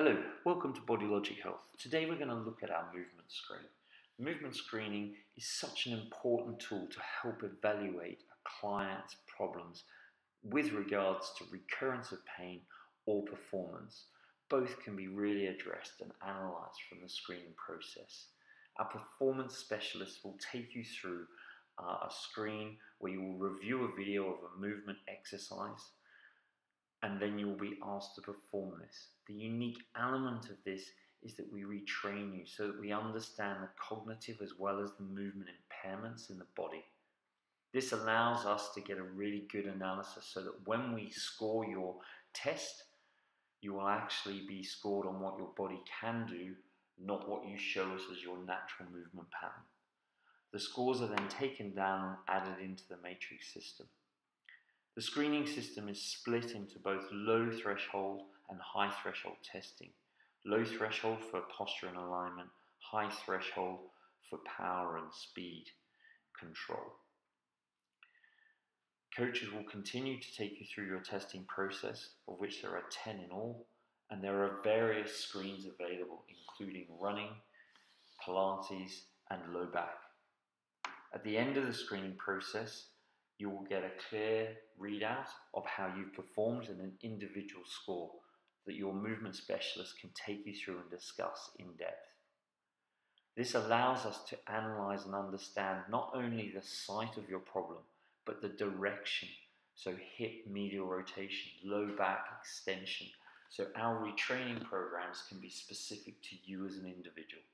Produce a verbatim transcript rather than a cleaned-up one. Hello, welcome to BodyLogic Health. Today we're going to look at our movement screen. Movement screening is such an important tool to help evaluate a client's problems with regards to recurrence of pain or performance. Both can be really addressed and analysed from the screening process. Our performance specialist will take you through uh, a screen where you will review a video of a movement exercise, and then you'll be asked to perform this. The unique element of this is that we retrain you so that we understand the cognitive as well as the movement impairments in the body. This allows us to get a really good analysis so that when we score your test, you will actually be scored on what your body can do, not what you show us as your natural movement pattern. The scores are then taken down and added into the matrix system. The screening system is split into both low threshold and high threshold testing. Low threshold for posture and alignment, high threshold for power and speed control. Coaches will continue to take you through your testing process, of which there are ten in all, and there are various screens available, including running, Pilates, and low back. At the end of the screening process, you will get a clear readout of how you've performed and an individual score that your movement specialist can take you through and discuss in depth. This allows us to analyze and understand not only the site of your problem, but the direction. So hip medial rotation, low back extension. So our retraining programs can be specific to you as an individual.